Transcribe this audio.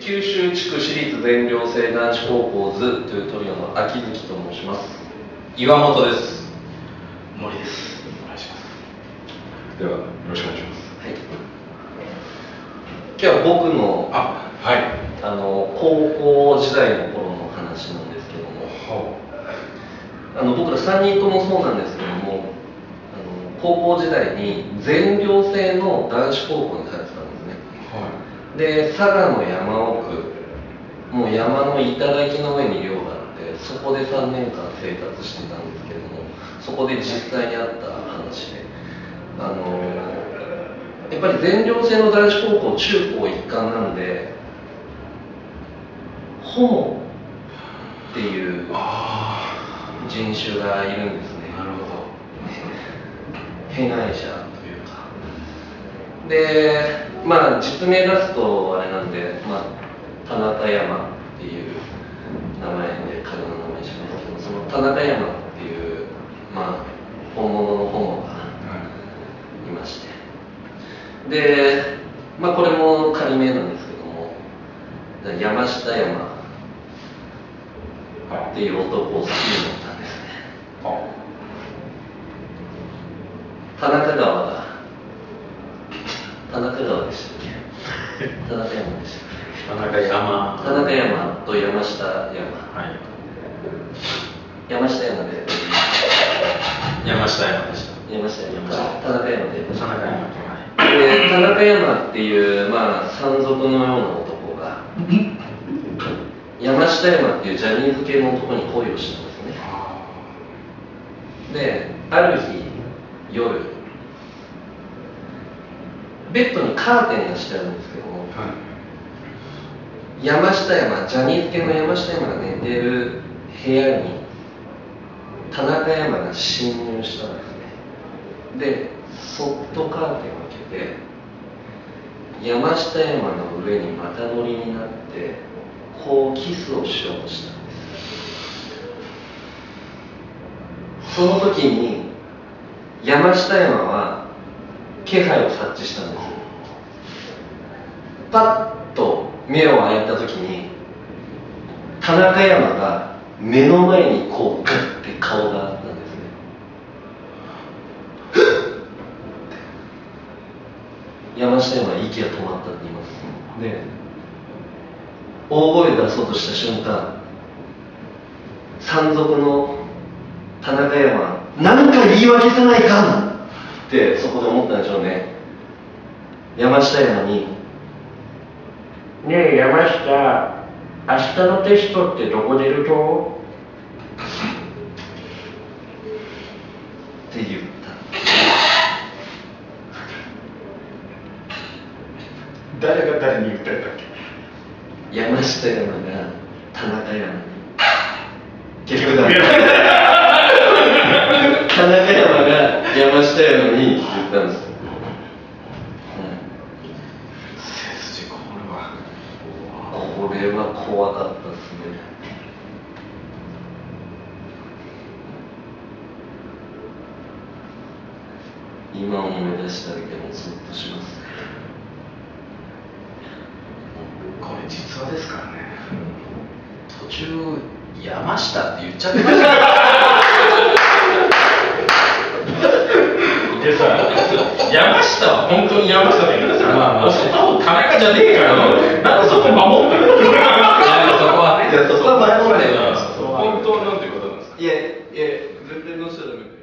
九州地区私立全寮制男子高校図というトリオの秋月と申します。岩本です。森です。お願いします。ではよろしくお願いします。はい。今日は僕の高校時代の頃の話なんですけども、僕ら3人ともそうなんですけども、高校時代に全寮制の男子高校に通ってたんですね。で、佐賀の山奥、もう山の頂の上に寮があって、そこで3年間生活してたんですけども、そこで実際にあった話で、やっぱり全寮制の男子高校中高一貫なんで、ホモっていう人種がいるんですね。なるほど。被害者というか。で、まあ実名出すとあれなんで、田中山っていう名前で彼の名前にしますけど、その田中山っていう、本物のホモがいまして、で、これも仮名なんですけども、山下山っていう男を好きになったんですね。田中川が田中山と山下山、山下山で田中山っていう、山賊のような男が山下山っていうジャニーズ系の男に恋をしたんですね。で、ある日夜、ベッドにカーテンがしてあるんですけども、山下山、ジャニーズ系の山下山が寝てる部屋に田中山が侵入したんですね。で、そっとカーテンを開けて、山下山の上にまた乗りになって、こうキスをしようとしたんです。その時に山下山は気配を察知したんです。パッと目を開いた時に、田中山が目の前にこうガッて顔があったんですね。山下山は息が止まったって言います。で、大声出そうとした瞬間、山賊の田中山は何か言い訳さないかんってそこで思ったんでしょうね。山下山に、ねえ山下、明日のテストってどこ出ると？って言った。誰が誰に言ったんだっけ？山下山が田中山に。結局田中山が山下山に言ったんです。これは怖かったですね。今思い出しただけでもゾッとしますね。これ実話ですからね。途中山下って言っちゃってましたでさ、山下は本当に山下だけどさ、そこ田中じゃねえから、なんでそこ守ってるの？そこはね、そこは守ってる。本当なんてことなんですか？いやいや、全然どうしちゃダメだよ。